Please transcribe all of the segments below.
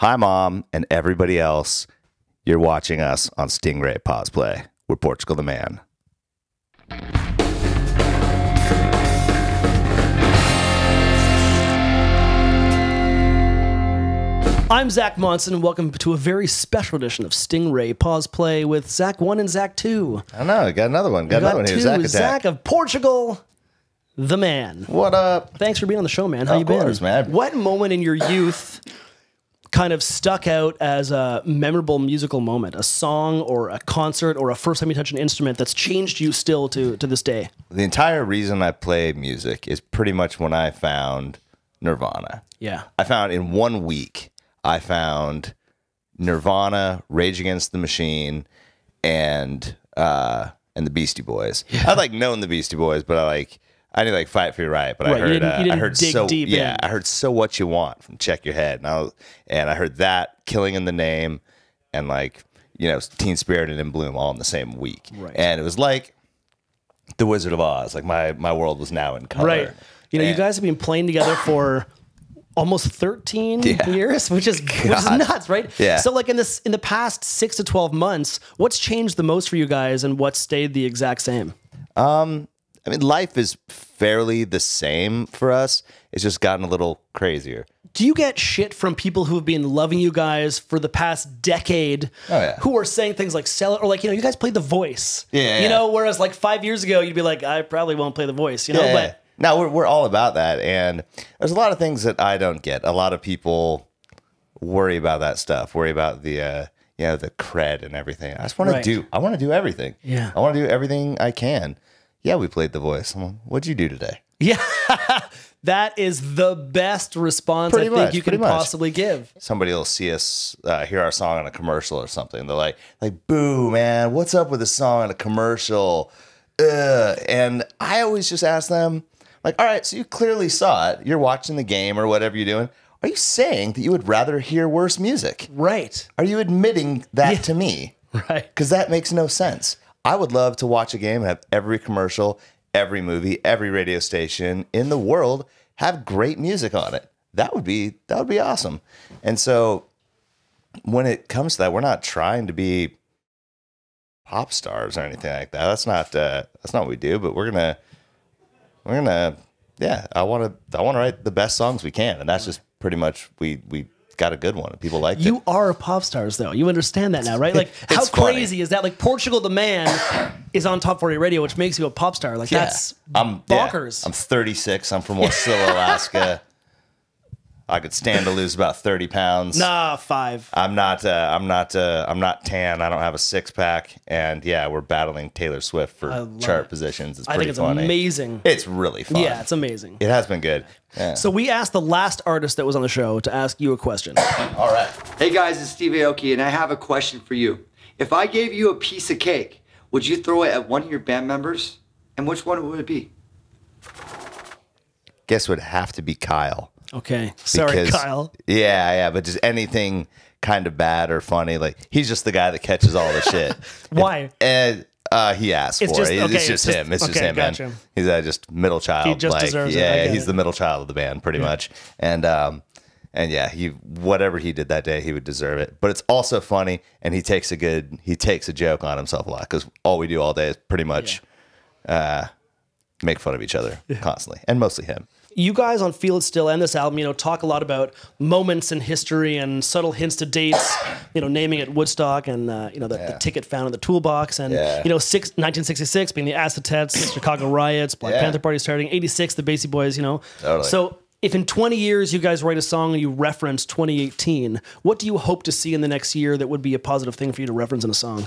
Hi, Mom, and everybody else. You're watching us on Stingray Pause Play. We're Portugal the Man. I'm Zach Monson, and welcome to a very special edition of Stingray Pause Play with Zach 1 and Zach 2. I don't know. We got another one. Got another one here. Zach Attack. Zach of Portugal the Man. What up? Thanks for being on the show, man. How you been? Of course, man. What moment in your youth kind of stuck out as a memorable musical moment? A song or a concert or a first time you touched an instrument that's changed you still to this day? The entire reason I play music is pretty much when I found Nirvana. Yeah. I found in 1 week... I found Nirvana, Rage Against the Machine, and the Beastie Boys. Yeah. I'd like known the Beastie Boys, but I knew like Fight for Your Right, but I heard So What You Want from Check Your Head, and I heard that, Killing in the Name, and like, you know, Teen Spirit and In Bloom all in the same week, right. And it was like The Wizard of Oz. Like my world was now in color. Right. You know, you guys have been playing together for almost 13 years, which is nuts, right? Yeah. So like in the past 6 to 12 months, what's changed the most for you guys and what stayed the exact same? I mean, life is fairly the same for us. It's just gotten a little crazier. Do you get shit from people who have been loving you guys for the past decade who are saying things like sell it, or like, you know, you guys played The Voice. Yeah. You know, whereas like 5 years ago you'd be like, I probably won't play The Voice, you know, but no, we're all about that, and there's a lot of things that I don't get. A lot of people worry about that stuff, worry about the you know, the cred and everything. I just want to do. I want to do everything. Yeah, I want to do everything I can. Yeah, we played The Voice. I'm like, what'd you do today? Yeah, that is the best response I think you can possibly give. Somebody will see us hear our song on a commercial or something. They're like, boo, man, what's up with the song on a commercial? And I always just ask them. Like, all right, so you clearly saw it. You're watching the game or whatever you're doing. Are you saying that you would rather hear worse music? Right. Are you admitting that to me? Right. Because that makes no sense. I would love to watch a game and have every commercial, every movie, every radio station in the world have great music on it. That would be awesome. And so when it comes to that, we're not trying to be pop stars or anything like that. That's not what we do. But I want to write the best songs we can, and that's just pretty much we got a good one. And people like it. You are pop stars, though. You understand that now, right? Like, how crazy is that? Like, Portugal the Man is on Top 40 Radio, which makes you a pop star. Like, that's bonkers. Yeah, I'm 36. I'm from Wasilla, Alaska. I could stand to lose about 30 pounds. Nah, 5. I'm not tan. I don't have a six-pack. And yeah, we're battling Taylor Swift for chart positions. It's pretty funny. Amazing. It's really fun. Yeah, it's amazing. It has been good. Yeah. So we asked the last artist that was on the show to ask you a question. All right. Hey guys, it's Steve Aoki, and I have a question for you. If I gave you a piece of cake, would you throw it at one of your band members? And which one would it be? Guess it would have to be Kyle. Okay. Sorry, Kyle. Yeah, yeah, but just anything kind of bad or funny. Like, he's just the guy that catches all the shit. Why? And he asked for it. It's just him. It's just him, man. He's just middle child. He just deserves it. Yeah, he's the middle child of the band, pretty much. And yeah, whatever he did that day, he would deserve it. But it's also funny, and he takes a joke on himself a lot, because all we do all day is pretty much make fun of each other constantly, and mostly him. You guys on Feel It Still and this album, you know, talk a lot about moments in history and subtle hints to dates, you know, naming it Woodstock and, you know, the ticket found in the toolbox and, you know, 1966 being the Acid Tests, Chicago riots, Black Panther Party starting, 86, the Beastie Boys, you know. Totally. So if in 20 years you guys write a song and you reference 2018, what do you hope to see in the next year that would be a positive thing for you to reference in a song?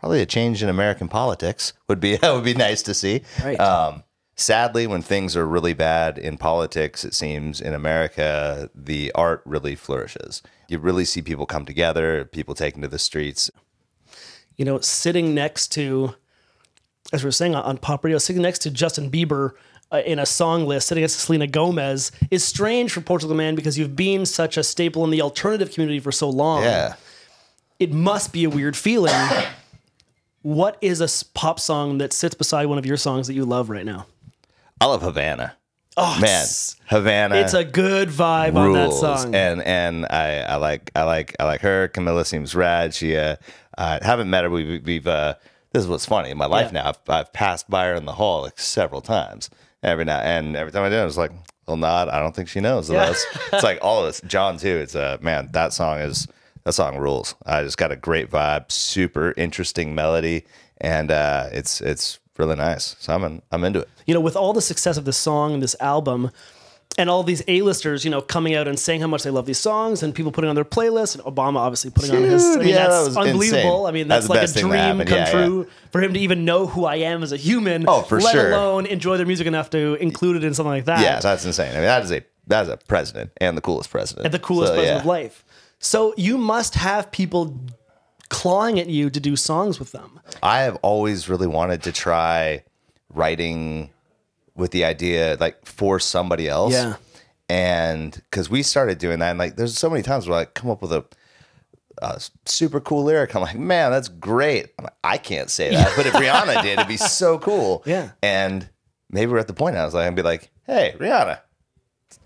Probably a change in American politics would be nice to see. Right. Sadly, when things are really bad in politics, it seems, in America, the art really flourishes. You really see people come together, people taking to the streets. You know, sitting next to, as we were saying on pop radio, sitting next to Justin Bieber in a song list, sitting next to Selena Gomez, is strange for Portugal the Man because you've been such a staple in the alternative community for so long. Yeah. It must be a weird feeling. What is a pop song that sits beside one of your songs that you love right now? I love Havana. Oh, man, Havana. It's a good vibe on that song. And I like her. Camila seems rad. She haven't met her. We've this is what's funny in my life now. I've passed by her in the hall like several times. Every time I do, I was like, little nod. I don't think she knows. Yeah. It's like all of this. John too. It's man, that song rules. Just got a great vibe, super interesting melody, and it's really nice. So I'm into it. You know, with all the success of this song and this album, and all these A-listers, you know, coming out and saying how much they love these songs, and people putting on their playlists, and Obama obviously putting on his. I mean, yeah, that's unbelievable. Insane. I mean, that's like a dream come true for him to even know who I am as a human. Oh, for sure. Let alone enjoy their music enough to include it in something like that. Yeah, that's insane. I mean, that is a president, and the coolest president, of life. So you must have people clawing at you to do songs with them. I have always really wanted to try writing with the idea like for somebody else. Yeah. And cause we started doing that, and like, there's so many times where I come up with a super cool lyric. I'm like, man, that's great. I'm like, I can't say that, but if Rihanna did, it'd be so cool. Yeah. And maybe we're at the point now, I was like, I'd be like, hey, Rihanna,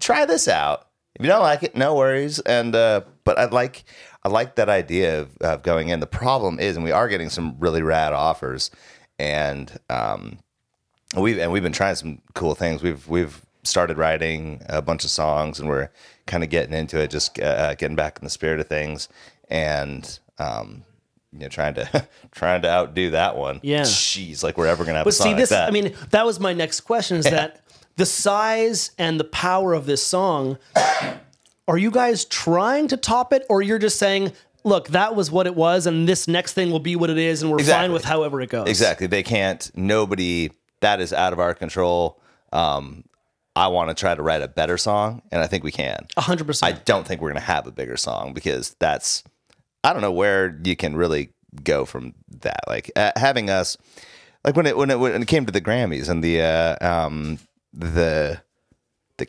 try this out. If you don't like it, no worries. And, but I like that idea of going in. The problem is, and we are getting some really rad offers, and, we've been trying some cool things. We've started writing a bunch of songs, and we're kind of getting into it, just getting back in the spirit of things, and you know, trying to outdo that one. Yeah, jeez, like we're ever gonna have. But a song see, this. Like that. I mean, that was my next question. Is that the size and the power of this song? Are you guys trying to top it, or you're just saying, look, that was what it was, and this next thing will be what it is, and we're fine with however it goes? Exactly. They can't. Nobody. That is out of our control. I want to try to write a better song, and I think we can. 100%. I don't think we're going to have a bigger song, because that's, I don't know where you can really go from that. Like having us, like when it came to the Grammys and the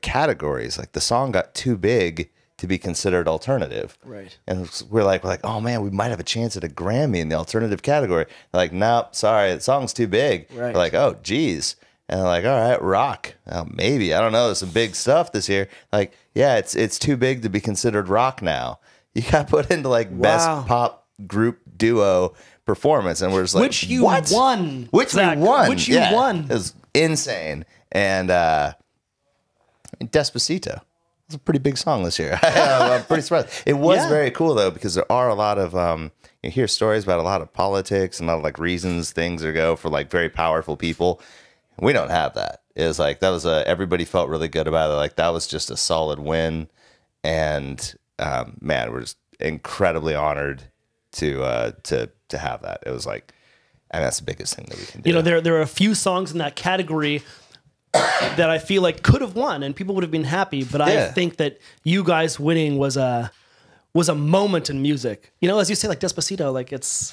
categories, like the song got too big to be considered alternative. Right. And we're like, oh man, we might have a chance at a Grammy in the alternative category. They're like, nope, sorry, the song's too big. Right. They're like, oh geez. And they're like, all right, rock. Oh, maybe, I don't know, there's some big stuff this year. Like, yeah, it's too big to be considered rock now. You got put into like best pop group duo performance, and we're just like, Which you won. It was insane. And Despacito. It's a pretty big song this year. I'm pretty surprised. It was very cool though, because there are a lot of you hear stories about a lot of politics and a lot of like reasons things are go for like very powerful people. We don't have that. It's like that was everybody felt really good about it. Like that was just a solid win, and man, we're just incredibly honored to have that. It was like, and that's the biggest thing that we can do. You know, there are a few songs in that category that I feel like could have won and people would have been happy, but I think that you guys winning was a moment in music. You know, as you say, like Despacito, like it's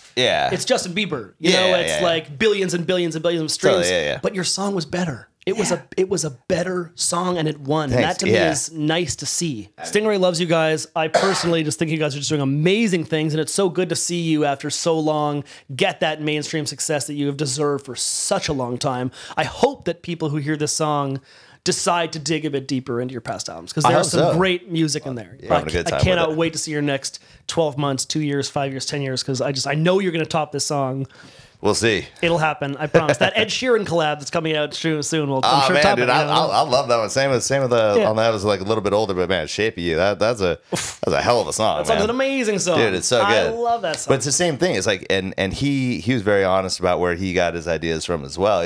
Justin Bieber. You know, it's like billions and billions and billions of streams. But your song was better. It was a better song, and it won. And that to me is nice to see. Stingray loves you guys. I personally just think you guys are just doing amazing things, and it's so good to see you after so long get that mainstream success that you have deserved for such a long time. I hope that people who hear this song decide to dig a bit deeper into your past albums, because there is some great music in there. Yeah, I cannot wait to see your next 12 months, 2 years, 5 years, 10 years, because I know you're going to top this song. We'll see. It'll happen. I promise. That Ed Sheeran collab that's coming out soon. I love that one. Same with on that. It was like a little bit older, but man, Shape of You. That's a hell of a song. That's an amazing song, dude. It's so good. I love that song. But it's the same thing. It's like, and he was very honest about where he got his ideas from as well.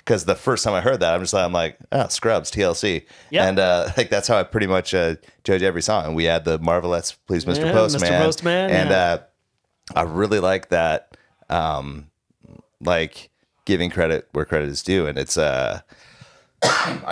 Because the first time I heard that, I'm like, oh, Scrubs, TLC, and like that's how I pretty much judge every song. And we had the Marvelettes, Please, Mister Postman, and I really like that. Like giving credit where credit is due, and it's I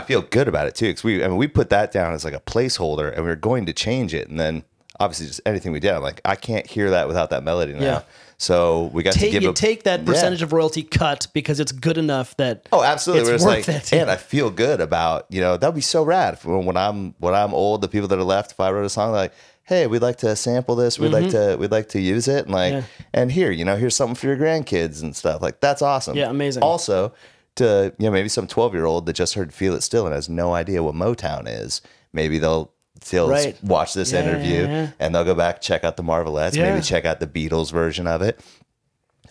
feel good about it too, because we put that down as like a placeholder, and we were going to change it, and then obviously just anything we did, I'm like, I can't hear that without that melody now. So we got to take that percentage of royalty cut, because it's good enough that it's worth it. And I feel good about, you know, that'd be so rad if, when I'm old, the people that are left, if I wrote a song, they're like, hey, we'd like to sample this. We'd like to use it, and here's something for your grandkids and stuff. Like that's awesome. Yeah, amazing. Also, to, you know, maybe some 12-year-old that just heard Feel It Still and has no idea what Motown is. Maybe they'll right. watch this interview and they'll go back, check out the Marvelettes, maybe check out the Beatles version of it,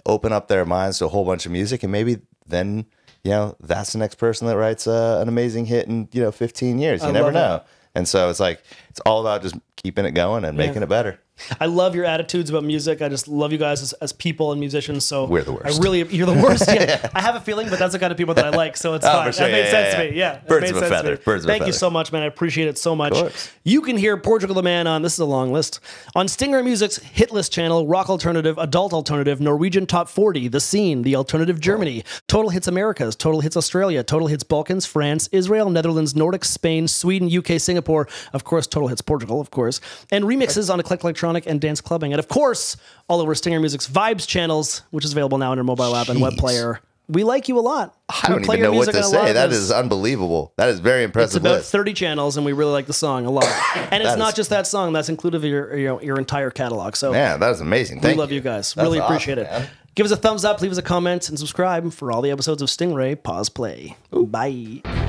open up their minds to a whole bunch of music, and maybe then, you know, that's the next person that writes an amazing hit in, you know, 15 years. You never know. That. And so it's like, it's all about just keeping it going and making it better. I love your attitudes about music. I just love you guys as people and musicians. So we're the worst. I really, you're the worst. Yeah. I have a feeling, but that's the kind of people that I like. So it's fine. Sure. That made sense to me. Yeah. Birds of a feather. Thank you so much, man. I appreciate it so much. You can hear Portugal the Man on, this is a long list, on Stingray Music's Hitlist channel, Rock Alternative, Adult Alternative, Norwegian Top 40, The Scene, The Alternative Germany, Total Hits Americas, Total Hits Australia, Total Hits Balkans, France, Israel, Netherlands, Nordic, Spain, Sweden, UK, Singapore, of course, Total Hits Portugal, of course, and remixes on Eclectic Electronic and Dance Clubbing, and of course all over Stingray Music's Vibes channels, which is available now in our mobile app and web player. We like you a lot. I don't even know what to say. That is unbelievable. That is very impressive. It's about 30 channels, and we really like the song a lot. And it's not just that song. That's included in your entire catalog. So yeah, that was amazing. Thank you. We love you guys. Really appreciate it. Give us a thumbs up, leave us a comment, and subscribe for all the episodes of Stingray Pause Play. Bye.